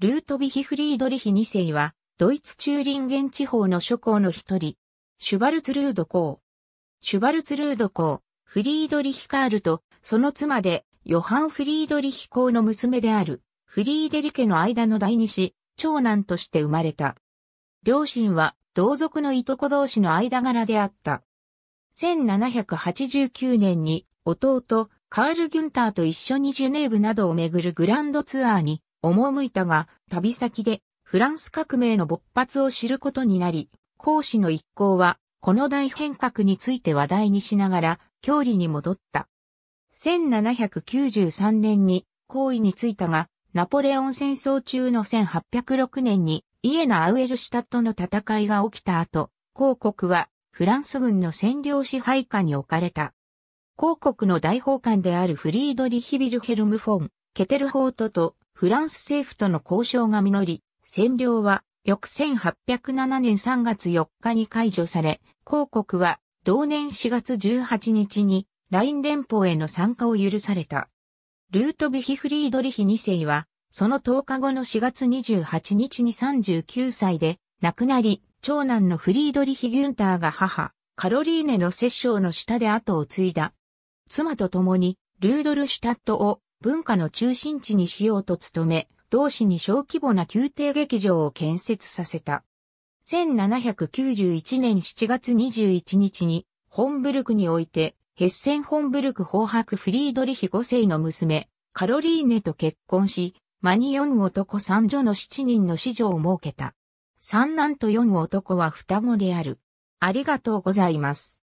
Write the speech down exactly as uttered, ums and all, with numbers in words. ルートヴィヒ・フリードリヒに世は、ドイツ・チューリンゲン地方の諸侯の一人、シュバルツルード公。シュバルツルード公、フリードリヒ・カールと、その妻で、ヨハン・フリードリヒ公の娘である、フリーデリケの間の第二子、長男として生まれた。両親は、同族のいとこ同士の間柄であった。せんななひゃくはちじゅうきゅうねんに、弟、カール・ギュンターと一緒にジュネーブなどを巡るグランドツアーに、赴いたが、旅先でフランス革命の勃発を知ることになり、公使の一行は、この大変革について話題にしながら、郷里に戻った。せんななひゃくきゅうじゅうさんねんに、皇位に就いたが、ナポレオン戦争中のせんはっぴゃくろくねんに、イエナ・アウエルシュタットの戦いが起きた後、公国は、フランス軍の占領支配下に置かれた。公国の大法官であるフリードリヒ・ヴィルヘルム・フォン・ケテルホートと、フランス政府との交渉が実り、占領は翌せんはっぴゃくななねんさんがつよっかに解除され、公国は同年しがつじゅうはちにちにライン連邦への参加を許された。ルートヴィヒ・フリードリヒに世は、そのとおかごのしがつにじゅうはちにちにさんじゅうきゅうさいで亡くなり、長男のフリードリヒ・ギュンターが母、カロリーネの摂政の下で後を継いだ。妻と共にルードルシュタットを文化の中心地にしようと努め、同市に小規模な宮廷劇場を建設させた。せんななひゃくきゅうじゅういちねんしちがつにじゅういちにちに、ホンブルクにおいて、ヘッセン・ホンブルク侯伯フリードリヒごせいの娘、カロリーネと結婚し、間によんおとこさんじょのしちにんの子女を設けた。三男とよんおとこは双子である。ありがとうございます。